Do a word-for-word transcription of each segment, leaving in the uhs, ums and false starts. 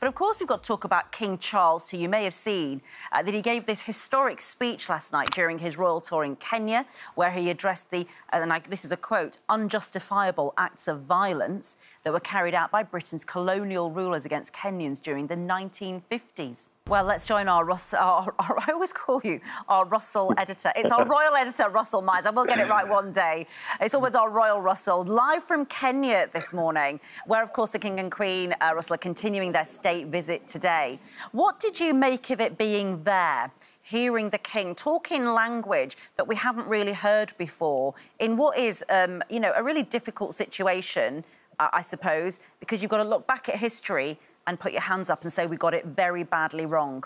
But of course, we've got to talk about King Charles, who you may have seen, uh, that he gave this historic speech last night during his royal tour in Kenya, where he addressed the, uh, and I, this is a quote, unjustifiable acts of violence that were carried out by Britain's colonial rulers against Kenyans during the nineteen fifties. Well, let's join our, Russ, our, our I always call you our Russell editor. It's our royal editor, Russell Myers. I will get it right one day. It's always our royal Russell, live from Kenya this morning, where, of course, the King and Queen, uh, Russell, are continuing their state visit today. What did you make of it being there, hearing the King talk in language that we haven't really heard before, in what is, um, you know, a really difficult situation, uh, I suppose, because you've got to look back at history and put your hands up and say we got it very badly wrong?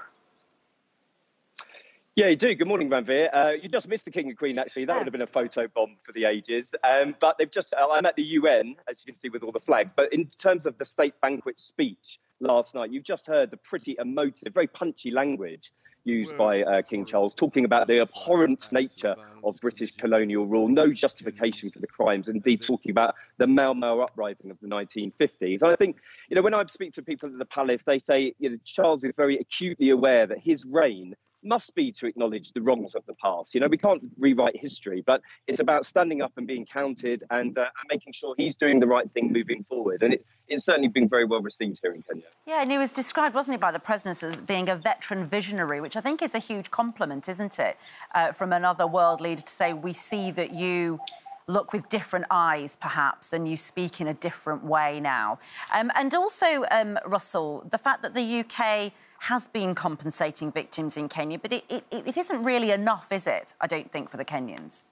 Yeah, you do. Good morning, Ranveer. Uh, you just missed the King and Queen, actually. That yeah. would have been a photo bomb for the ages. Um, but they've just... I'm at the U N, as you can see, with all the flags. But in terms of the state banquet speech last night, you've just heard the pretty emotive, very punchy language used by uh, King Charles, talking about the abhorrent nature of British colonial rule, no justification for the crimes, indeed talking about the Mau Mau uprising of the nineteen fifties. And I think, you know, when I speak to people at the palace, they say, you know, Charles is very acutely aware that his reign must be to acknowledge the wrongs of the past. You know, we can't rewrite history, but it's about standing up and being counted and uh, making sure he's doing the right thing moving forward. And it, it's certainly been very well received here in Kenya. Yeah, and he was described, wasn't he, by the president as being a veteran visionary, which I think is a huge compliment, isn't it, uh, from another world leader to say, we see that you look with different eyes, perhaps, and you speak in a different way now. Um, and also, um, Russell, the fact that the U K has been compensating victims in Kenya, but it, it, it isn't really enough, is it, I don't think, for the Kenyans?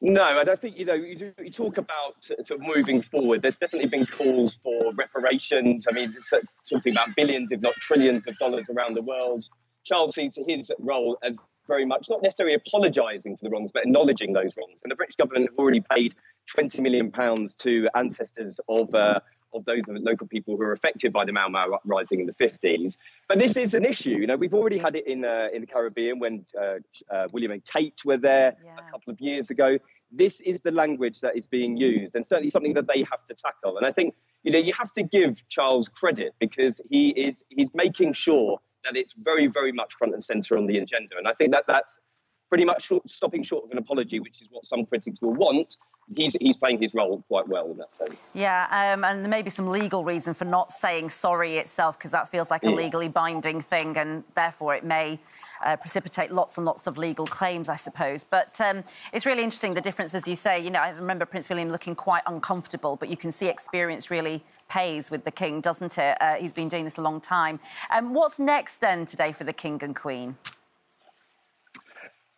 No, and I think, you know, you, do, you talk about sort of moving forward. There's definitely been calls for reparations. I mean, uh, talking about billions, if not trillions of dollars around the world. Charles sees his role as very much not necessarily apologising for the wrongs, but acknowledging those wrongs. And the British government have already paid twenty million pounds to ancestors of... Uh, of those local people who were affected by the Mau Mau uprising in the fifties. But this is an issue. You know, we've already had it in, uh, in the Caribbean when uh, uh, William and Kate were there yeah. a couple of years ago. This is the language that is being used, and certainly something that they have to tackle. And I think, you know, you have to give Charles credit because he is he's making sure that it's very, very much front and centre on the agenda. And I think that that's pretty much short, stopping short of an apology, which is what some critics will want. He's, he's playing his role quite well in that sense. Yeah, um, and there may be some legal reason for not saying sorry itself, because that feels like yeah. a legally binding thing, and therefore it may uh, precipitate lots and lots of legal claims, I suppose. But um, it's really interesting, the difference, as you say. You know, I remember Prince William looking quite uncomfortable, but you can see experience really pays with the King, doesn't it? Uh, he's been doing this a long time. Um, what's next, then, today for the King and Queen?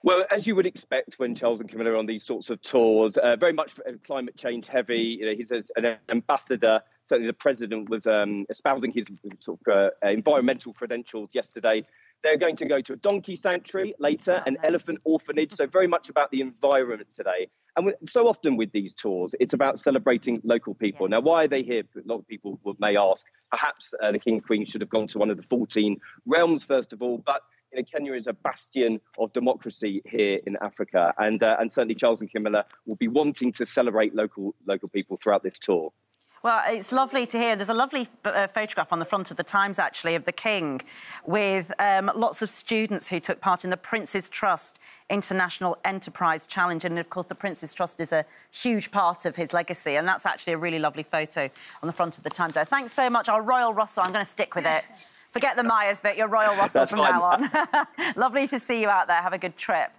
Well, as you would expect when Charles and Camilla are on these sorts of tours, uh, very much climate change heavy. You know, he's an ambassador. Certainly the president was um, espousing his sort of, uh, environmental credentials yesterday. They're going to go to a donkey sanctuary later, an elephant orphanage. So very much about the environment today. And so often with these tours, it's about celebrating local people. Yes. Now, why are they here? A lot of people may ask. Perhaps uh, the King and Queen should have gone to one of the fourteen realms, first of all. But you know, Kenya is a bastion of democracy here in Africa, and uh, and certainly Charles and Camilla will be wanting to celebrate local local people throughout this tour. Well, it's lovely to hear. There's a lovely uh, photograph on the front of the Times, actually, of the King with um, lots of students who took part in the Prince's Trust International Enterprise Challenge. And, of course, the Prince's Trust is a huge part of his legacy. And that's actually a really lovely photo on the front of the Times. So thanks so much, our Royal Russell. I'm going to stick with it. Forget the Myers bit, you're Royal Russell from now on. Lovely to see you out there. Have a good trip.